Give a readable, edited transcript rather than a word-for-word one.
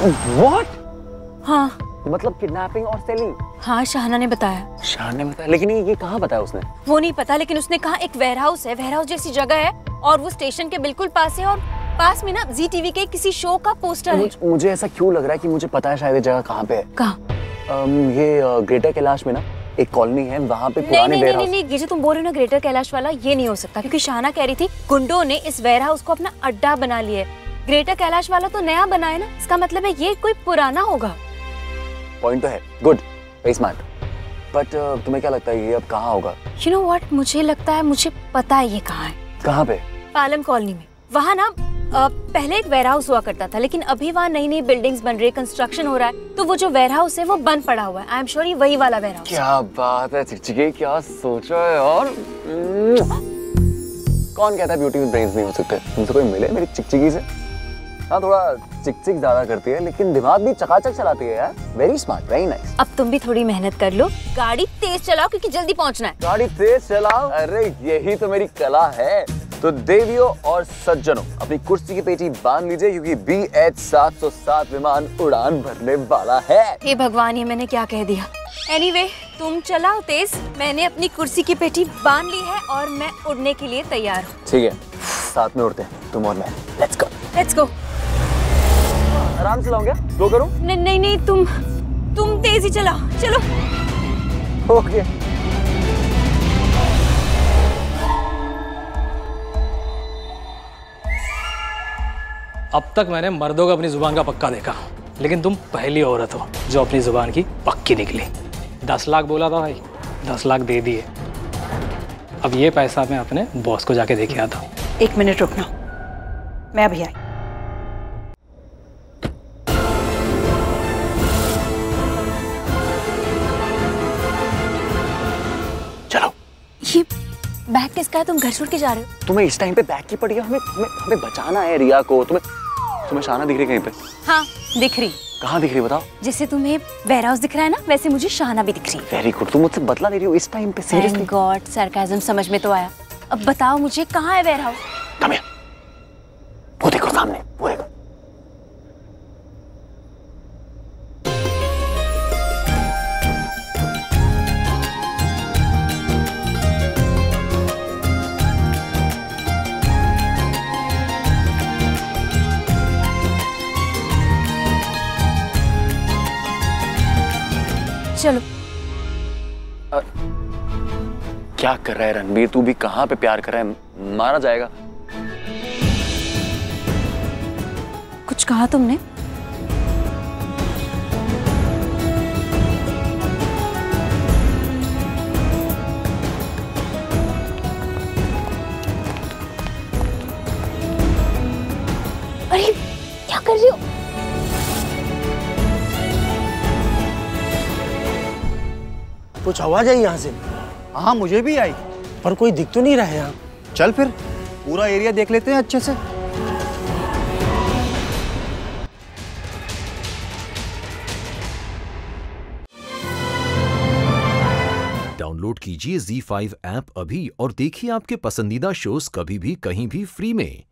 What? हाँ मतलब kidnapping और सेलिंग। हाँ शाहना ने बताया। शाहना ने बताया, लेकिन ये कहाँ बताया उसने? वो नहीं पता, लेकिन उसने कहा एक वेयरहाउस है, वेयरहाउस जैसी जगह है और वो स्टेशन के बिल्कुल पास है और पास में ना जी टीवी के किसी शो का पोस्टर है। मुझे ऐसा क्यों लग रहा है कि मुझे पता है शायद ये जगह कहाँ पे है। कहाँ? ये ग्रेटर कैलाश में ना एक कॉलोनी है, वहाँ पे पुराने वेयरहाउस। नहीं, ये जो तुम बोल रहे हो ना ग्रेटर कैलाश वाला, ये नहीं हो सकता क्योंकि शाहना कह रही थी गुंडों ने इस वेयरहाउस को अपना अड्डा बना लिया है। ग्रेटर कैलाश वाला तो नया बना है ना, इसका मतलब है ये कोई पुराना होगा। पॉइंट तो है, गुड, वेरी स्मार्ट। बट तुम्हें क्या लगता है ये अब कहाँ होगा? यू नो व्हाट, मुझे लगता है मुझे पता है ये कहाँ है। कहाँ पे? पालम कॉलोनी में। वहाँ ना पहले एक वेयरहाउस हुआ करता था, लेकिन अभी वहाँ नई नई बिल्डिंग्स बन रही है, कंस्ट्रक्शन हो रहा है, तो वो जो वेयरहाउस है वो बंद पड़ा हुआ है। आई एम श्योर ये वही वाला वेयरहाउस। क्या बात है चिचकी, क्या सोचा है। और कौन कहता है ब्यूटी विद ब्रेन्स नहीं हो सकते? तुमसे कोई मिले मेरी चिकचिकी से? हाँ थोड़ा चिकचिक ज़्यादा करती है लेकिन दिमाग भी चकाचक चलाती है यार। Very smart, very nice. अब तुम भी थोड़ी मेहनत कर लो, गाड़ी तेज चलाओ क्योंकि जल्दी पहुँचना है। गाड़ी तेज चलाओ, अरे यही तो मेरी कला है। तो देवियों और सज्जनों अपनी कुर्सी की पेटी बांध लीजिए क्योंकि BH 707 विमान उड़ान भरने वाला है। हे भगवान, ये मैंने क्या कह दिया। एनीवे, तुम चलाओ तेज, मैंने अपनी कुर्सी की पेटी बांध ली है और मैं उड़ने के लिए तैयार हूँ। ठीक है, साथ में उड़ते हैं तुम और मैं। Let's go. आराम से लाऊंगा, दो करो। नहीं, तुम तेज ही चलाओ, चलो। ओके। अब तक मैंने मर्दों का अपनी जुबान का पक्का देखा, लेकिन तुम पहली औरत हो जो अपनी जुबान की पक्की निकली। 10 लाख बोला था भाई, 10 लाख दे दिए। अब ये पैसा मैं अपने बॉस को जाके देके आता हूँ। 1 मिनट रुकना, मैं अभी आई। बैग किसका है? तुम घर छोड़ के जा रहे हो? तुम्हें इस टाइम पे बैग की पड़ी है, हमें बचाना है रिया को। तुम्हें शाहना दिख रही कहीं पे? हाँ दिख रही। कहाँ दिख रही बताओ? जैसे तुम्हें वेयरहाउस दिख रहा है ना, वैसे मुझे शाहना भी दिख रही है। वेरी गुड, तुम मुझसे बदला ले रही हो इस टाइम पे। सीरियसली? गॉड, सरकाज़म समझ में तो आया। अब बताओ मुझे कहाँ है वेयरहाउस? कम हियर, वो देखो सामने, वो देखो। चलो। क्या कर रहा है रणबीर, तू भी कहाँ पे प्यार कर रहा है, मारा जाएगा। कुछ कहा तुमने? अरे क्या कर रही हो? कुछ आवाज आई यहाँ से। हाँ मुझे भी आई, पर कोई दिख तो नहीं रहा है यहाँ। चल फिर पूरा एरिया देख लेते हैं अच्छे से। डाउनलोड कीजिए Z5 ऐप अभी और देखिए आपके पसंदीदा शोज कभी भी कहीं भी फ्री में।